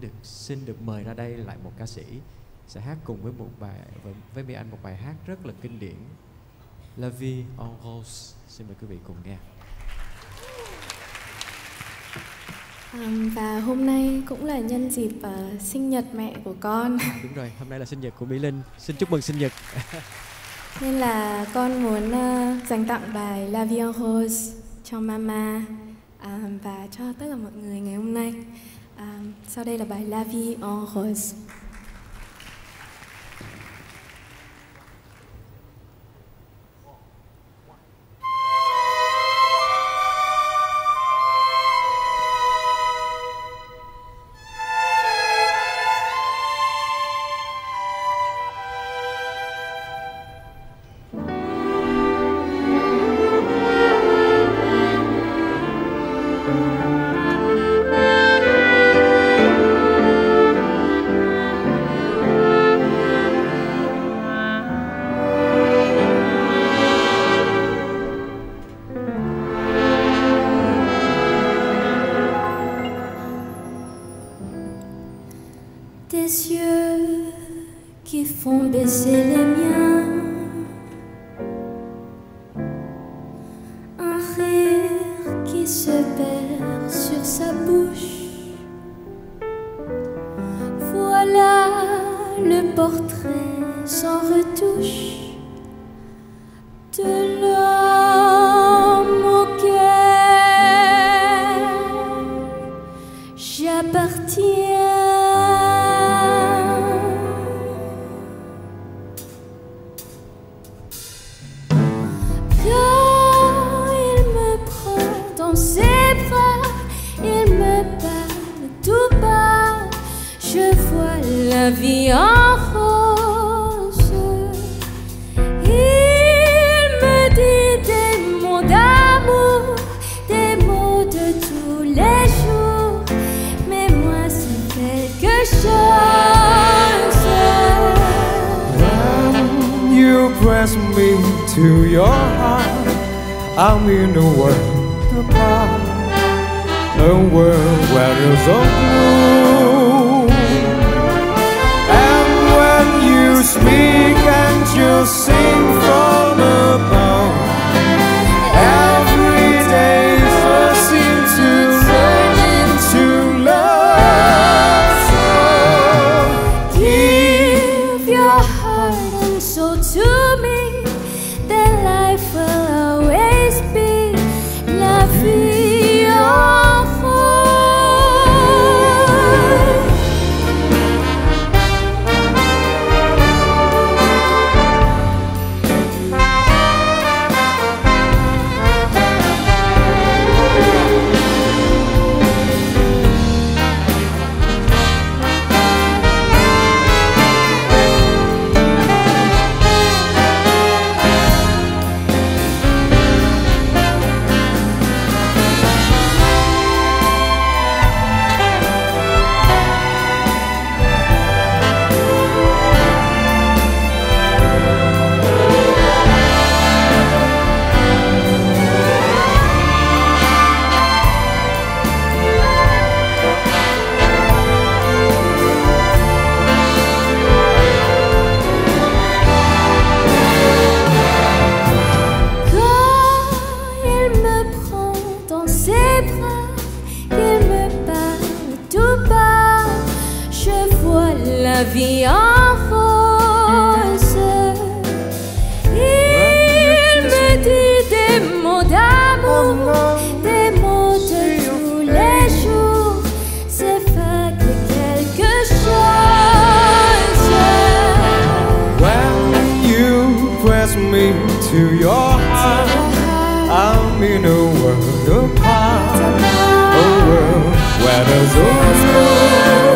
được xin được mời ra đây lại một ca sĩ sẽ hát cùng với Mỹ Anh một bài hát rất là kinh điển, La Vie en Rose. Xin mời quý vị cùng nghe. Và hôm nay cũng là nhân dịp sinh nhật mẹ của con. Đúng rồi, hôm nay là sinh nhật của Mỹ Linh. Xin chúc mừng sinh nhật. Nên là con muốn dành tặng bài La Vie en Rose cho mama và cho tất cả mọi người ngày hôm nay. Sau đây là bài La Vie en Rose. Tes yeux qui font baisser les miens, un rire qui se perd sur sa bouche, voilà le portrait sans retouche de l'homme auquel j'appartiens. La vie en rose, il me dit des mots d'amour, des mots de tous les jours, mais moi c'est quelque chose. When you press me to your heart, I'm in a world apart, a world where there's no blue. Speak and you sing from above. Every day just seems to turn into love. So give your heart and soul to me, then life will always be la vie en rose. La vie en rose, il me dit des mots d'amour, des mots de tous les jours, c'est vague quelque chose. When you press me to your heart, I'm in a world apart, a world where there's no blue.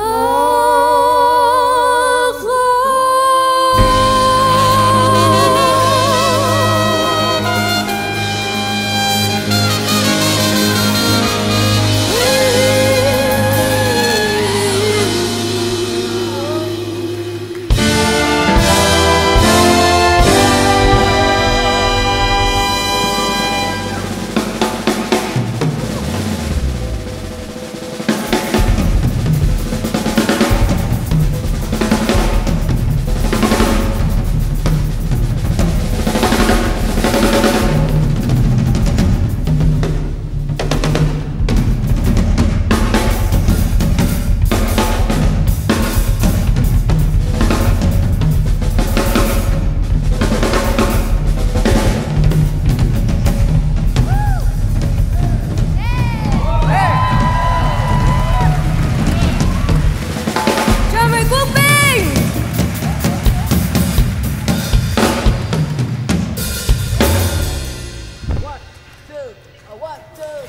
Oh. La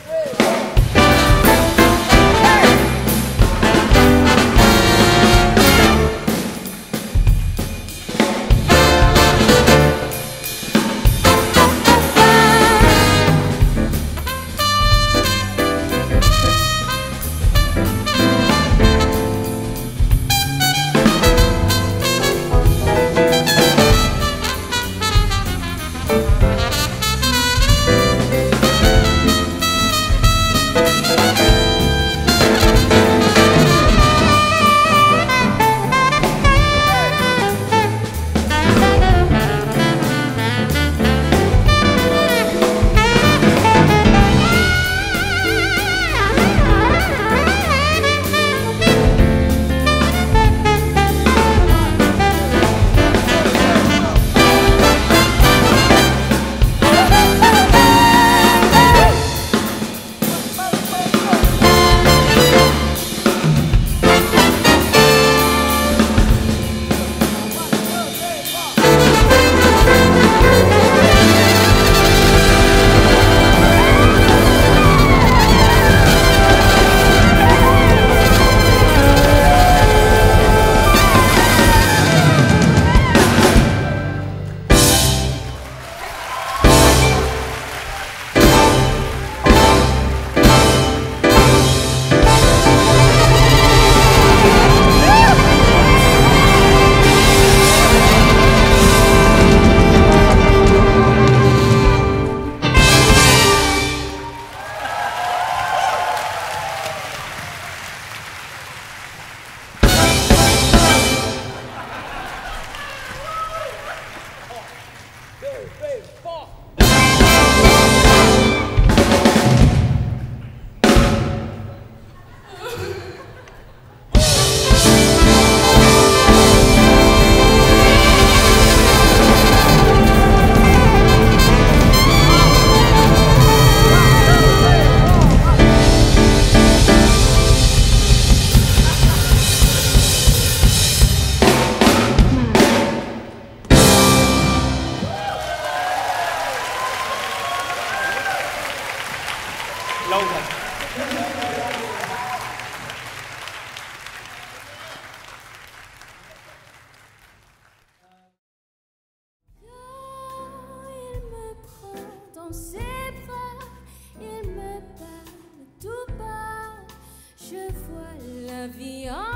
vie en